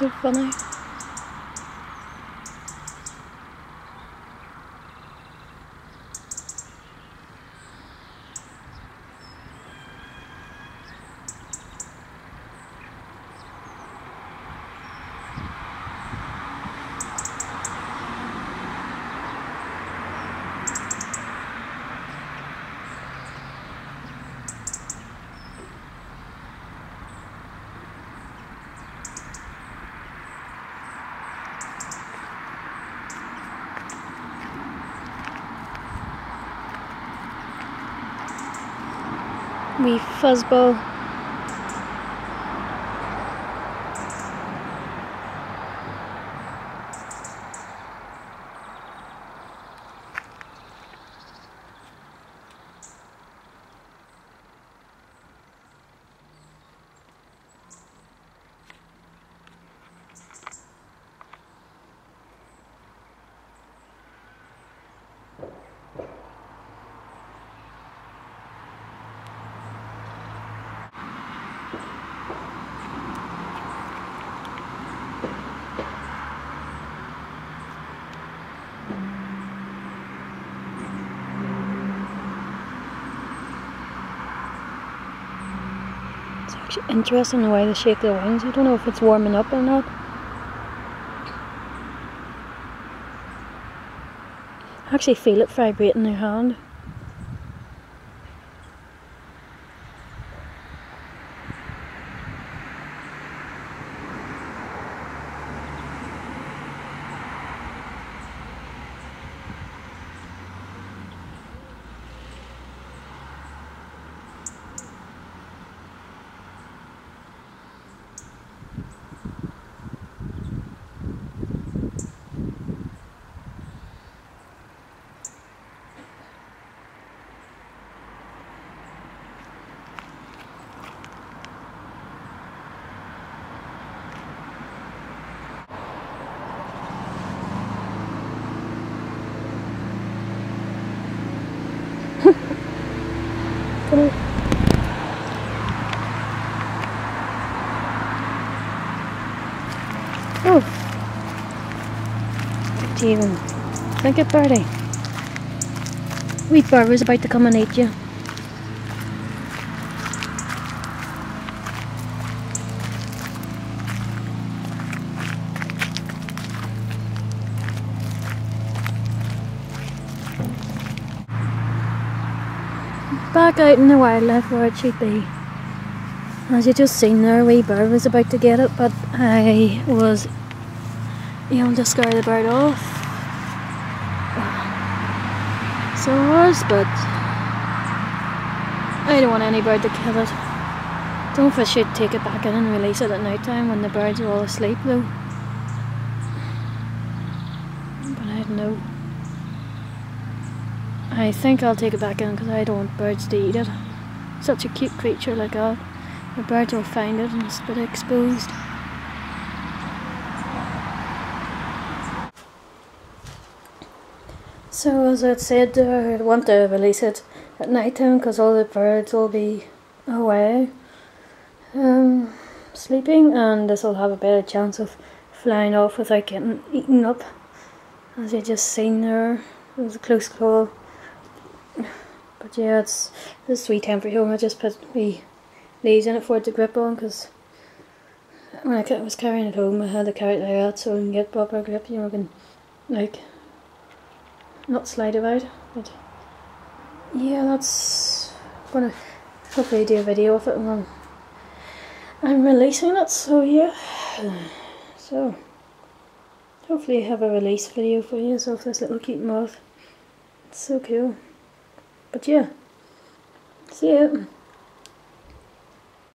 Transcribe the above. so funny. Wee fuzzball. Interesting the way they shake their wings. I don't know if it's warming up or not. I actually feel it vibrating in their hand. Oh, do you even think it, birdie? Wee birdie's about to come and eat you. Back out in the wildlife where it should be. As you just seen there, a wee bird was about to get it, but I was able to scare the bird off. So I was, but I don't want any bird to kill it. I don't know if I should take it back in and release it at night time when the birds are all asleep though. But I don't know. I think I'll take it back in because I don't want birds to eat it. Such a cute creature like that. The birds will find it and it's a bit exposed. So as I said, I want to release it at night time because all the birds will be away sleeping, and this will have a better chance of flying off without getting eaten up. As you just seen there, it was a close call. But yeah, it's wee temporary home. I just put wee leaves in it for it to grip on, because when I was carrying it home I had to carry it like that so I can get proper grip, you know, I can like not slide about. But yeah, that's gonna hopefully do a video of it when I'm releasing it, so yeah. So hopefully have a release video for you of this little cute moth. It's so cool. But yeah, see ya.